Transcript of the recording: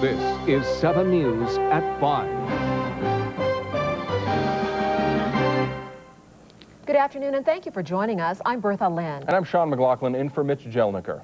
This is 7 News at 5. Good afternoon, and thank you for joining us. I'm Bertha Lynn. And I'm Sean McLaughlin, in for Mitch Jelniker.